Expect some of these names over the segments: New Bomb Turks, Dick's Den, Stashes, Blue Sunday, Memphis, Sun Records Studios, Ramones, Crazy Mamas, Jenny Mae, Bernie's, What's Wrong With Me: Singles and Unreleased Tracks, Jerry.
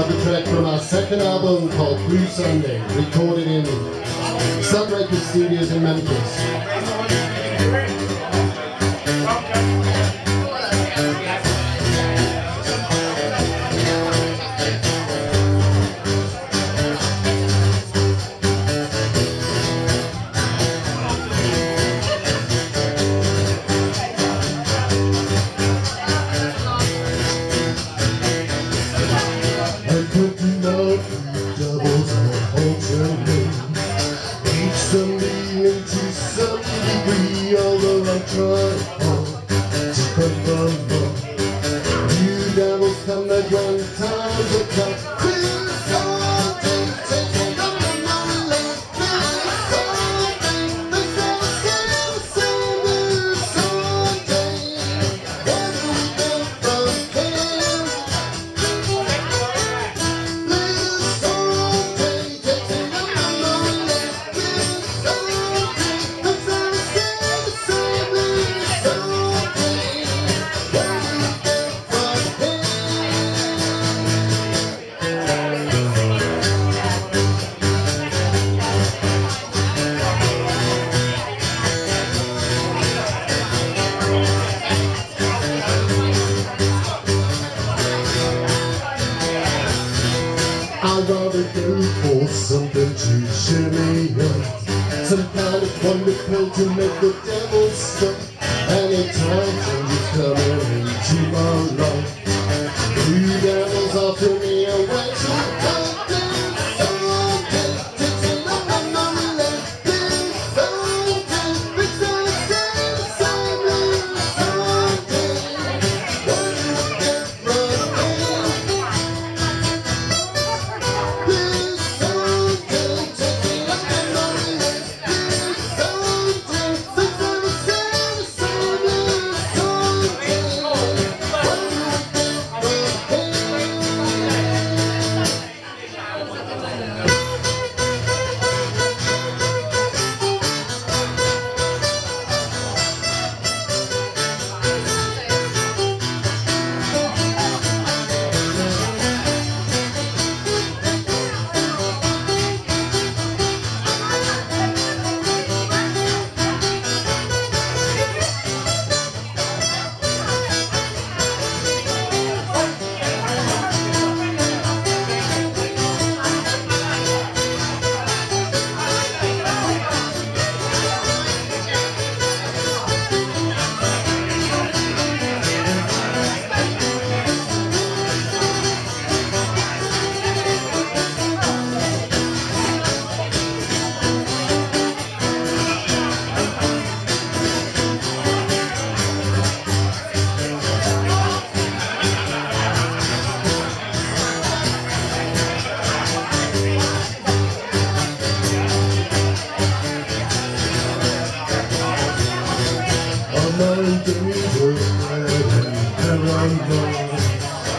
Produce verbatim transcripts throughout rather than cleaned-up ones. another track from our second album called Blue Sunday, recorded in Sun Records Studios in Memphis. I'd rather go for something to cheer me up, some kind of wonder pill to make the devil stop. Any time when you come into my life, you devils are to me a wedge.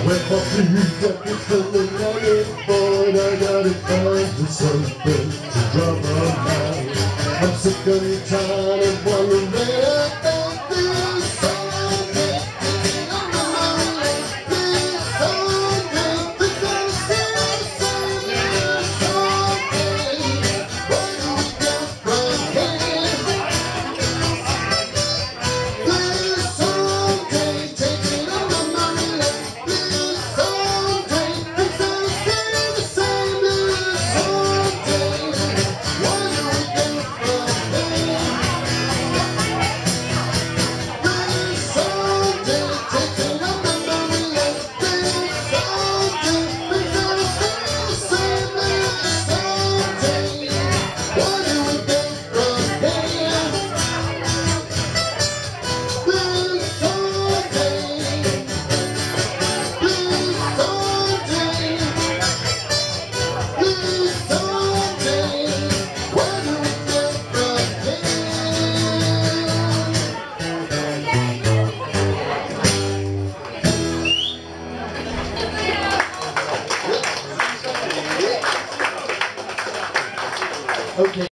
When my feet got me feeling like a boy, I gotta find something to draw my mind. I'm sick of your time.